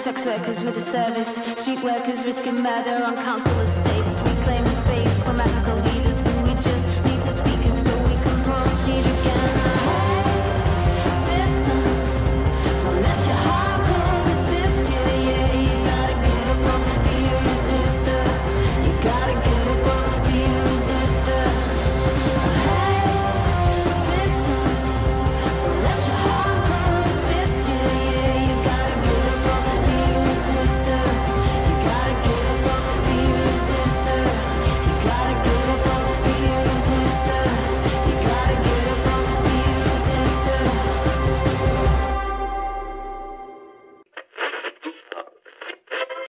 Sex workers with a service, street workers risking murder on council estates, reclaiming space.